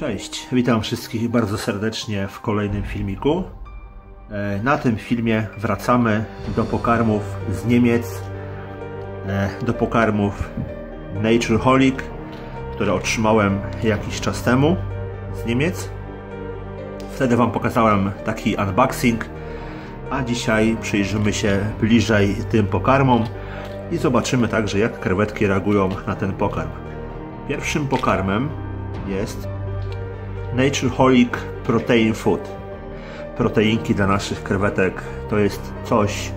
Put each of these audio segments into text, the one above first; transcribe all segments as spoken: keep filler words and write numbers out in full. Cześć, witam wszystkich bardzo serdecznie w kolejnym filmiku. Na tym filmie wracamy do pokarmów z Niemiec, do pokarmów NatureHolic, które otrzymałem jakiś czas temu z Niemiec. Wtedy Wam pokazałem taki unboxing, a dzisiaj przyjrzymy się bliżej tym pokarmom i zobaczymy także, jak krewetki reagują na ten pokarm. Pierwszym pokarmem jest NatureHolic Protein Food. Proteinki dla naszych krewetek to jest coś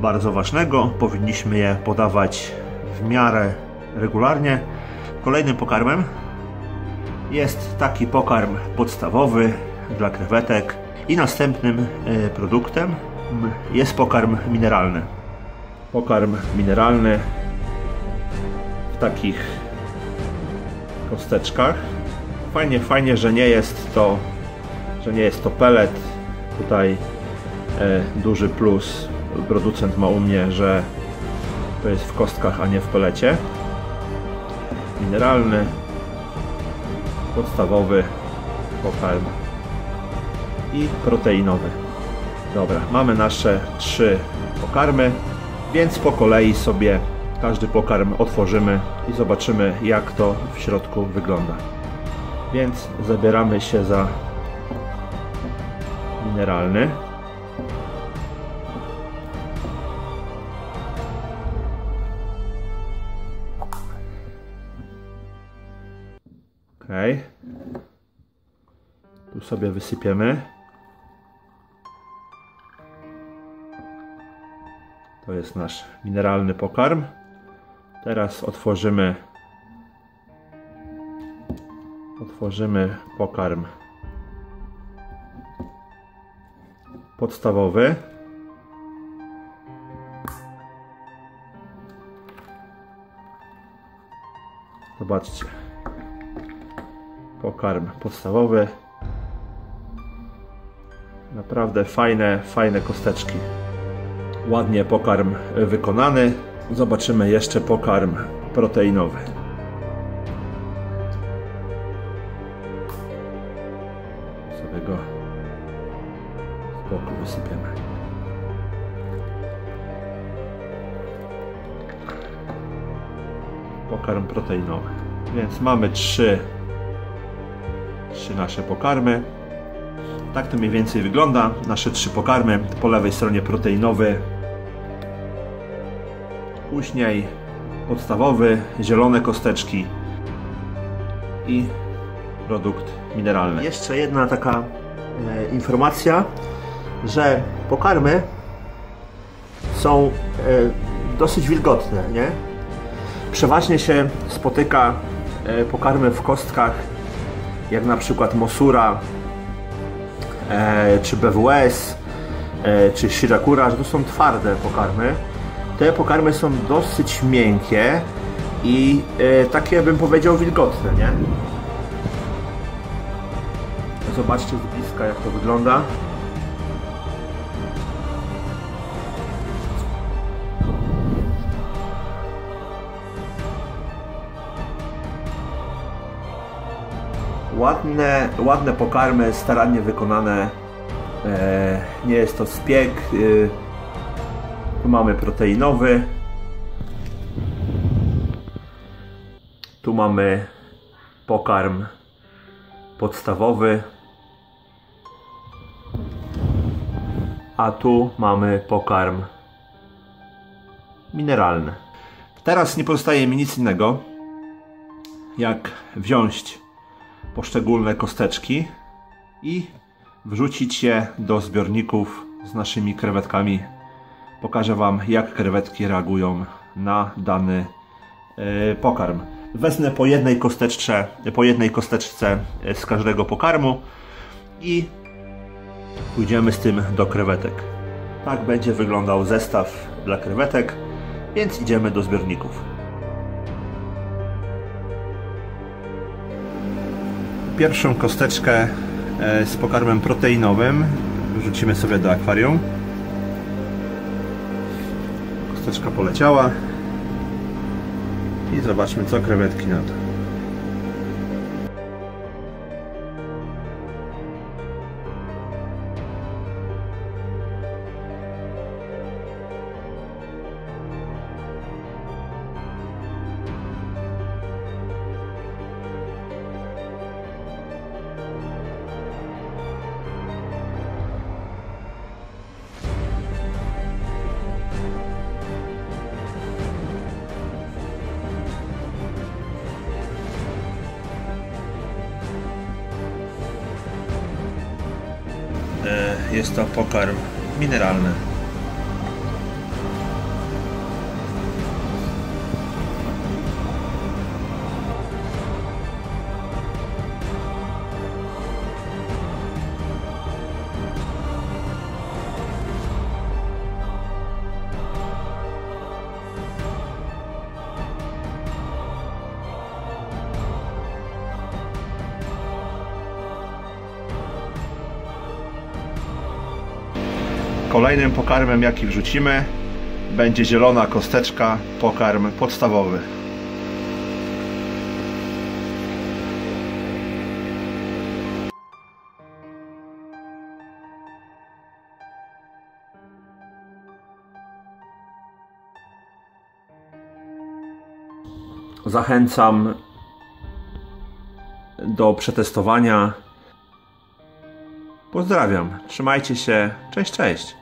bardzo ważnego. Powinniśmy je podawać w miarę regularnie. Kolejnym pokarmem jest taki pokarm podstawowy dla krewetek. I następnym produktem jest pokarm mineralny. Pokarm mineralny w takich kosteczkach. Fajnie, fajnie, że nie jest to, że nie jest to pelet. Tutaj e, duży plus producent ma u mnie, że to jest w kostkach, a nie w pelecie. Mineralny, podstawowy pokarm i proteinowy. Dobra, mamy nasze trzy pokarmy, więc po kolei sobie każdy pokarm otworzymy i zobaczymy, jak to w środku wygląda. Więc zabieramy się za mineralny. Okej. Tu sobie wysypiemy. To jest nasz mineralny pokarm. Teraz otworzymy Otworzymy pokarm podstawowy. Zobaczcie. Pokarm podstawowy. Naprawdę fajne, fajne kosteczki. Ładnie pokarm wykonany. Zobaczymy jeszcze pokarm proteinowy. Go z boku wysypiemy. Pokarm proteinowy. Więc mamy trzy, trzy nasze pokarmy. Tak to mniej więcej wygląda. Nasze trzy pokarmy. Po lewej stronie proteinowy. Później podstawowy, zielone kosteczki i produkt mineralny. Jeszcze jedna taka e, informacja, że pokarmy są e, dosyć wilgotne, nie? Przeważnie się spotyka e, pokarmy w kostkach, jak na przykład Mosura, e, czy B W S, e, czy Shirakura, że to są twarde pokarmy. Te pokarmy są dosyć miękkie i e, takie, bym powiedział, wilgotne, nie? Zobaczcie z bliska, jak to wygląda. Ładne, ładne pokarmy, starannie wykonane. E, nie jest to spiek. E, tu mamy proteinowy. Tu mamy pokarm podstawowy. A tu mamy pokarm mineralny. Teraz nie pozostaje mi nic innego, jak wziąć poszczególne kosteczki i wrzucić je do zbiorników z naszymi krewetkami. Pokażę Wam, jak krewetki reagują na dany yy, pokarm. Wezmę po jednej kosteczce, po jednej kosteczce z każdego pokarmu i pójdziemy z tym do krewetek. Tak będzie wyglądał zestaw dla krewetek, więc idziemy do zbiorników. Pierwszą kosteczkę z pokarmem proteinowym wrzucimy sobie do akwarium. Kosteczka poleciała i zobaczmy, co krewetki na to. jest to pokarm mineralny. Kolejnym pokarmem, jaki wrzucimy, będzie zielona kosteczka, pokarm podstawowy. Zachęcam do przetestowania. Pozdrawiam, trzymajcie się, cześć, cześć.